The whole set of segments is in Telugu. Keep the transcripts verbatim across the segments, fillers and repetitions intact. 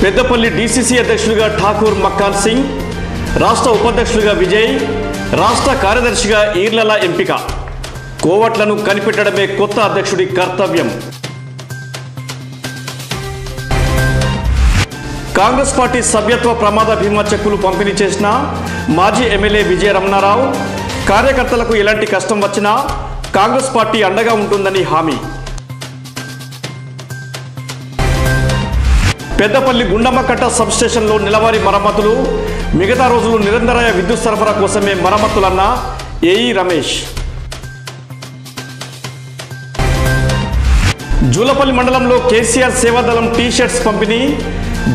पेद्दपल्ली डीसीसी अध्यक्षुलुगा ठाकूर मक्कान सिंग, राष्ट्र उपाध्यक्षुलुगा विजय, राष्ट्र कार्यदर्शिगा ईर्लल एंपिक। कोवट्लनु कनिपेट्टडमे कोत्त अध्यक्षुडि कर्तव्यं। कांग्रेस पार्टी सभ्यत्व प्रमाद भीमा चेक्कुलु पंपिणी चेसिन माजी एम्मेल्ये विजय रमणाराవు కార్యకర్తలకు ఎలాంటి కష్టం వచ్చినా కాంగ్రెస్ పార్టీ అండగా ఉంటుందని హామీ. పెద్దపల్లి గుండమకట్ట సబ్ స్టేషన్ లో నెలవారీ మరమ్మతులు, మిగతా రోజులు నిరంతరాయ విద్యుత్ సరఫరా కోసమే మరమ్మతులన్న ఏఈ రమేష్. జూలపల్లి మండలంలో కేసీఆర్ సేవాదళం టీ షర్ట్స్ పంపిణీ,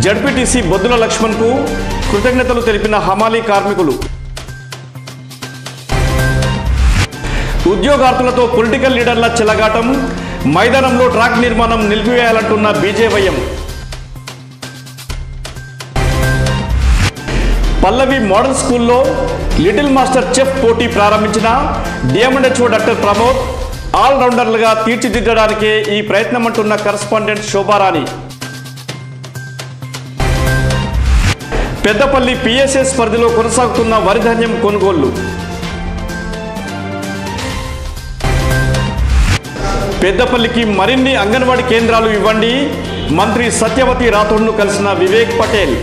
జడ్పీటీసీ బొద్దుల లక్ష్మణ్ కు కృతజ్ఞతలు తెలిపిన హమాలీ కార్మికులు. ఉద్యోగార్థులతో పొలిటికల్ లీడర్ల చెలగాటం, మైదానంలో ట్రాక్ నిర్మాణం నిలిపివేయాలంటున్న బీజేవైఎం. పల్లవి మోడల్ స్కూల్లో లిటిల్ మాస్టర్ చెఫ్ పోటీ ప్రారంభించిన డిఎంఎండ్హెచ్ఓ డాక్టర్ ప్రమోద్, ఆల్రౌండర్లుగా తీర్చిదిద్దడానికే ఈ ప్రయత్నం అంటున్న కరస్పాండెంట్ శోభారాణి. పెద్దపల్లి పిఎస్ఎస్ పరిధిలో కొనసాగుతున్న వరిధాన్యం కొనుగోళ్లు. పెద్దపల్లికి మరిన్ని అంగన్వాడీ కేంద్రాలు ఇవ్వండి, మంత్రి సత్యవతి రాథోడ్ను కలిసిన వివేక్ పటేల్.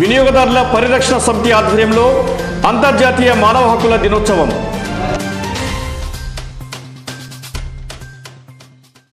వినియోగదారుల పరిరక్షణ సమితి ఆధ్వర్యంలో అంతర్జాతీయ మానవ హక్కుల దినోత్సవం.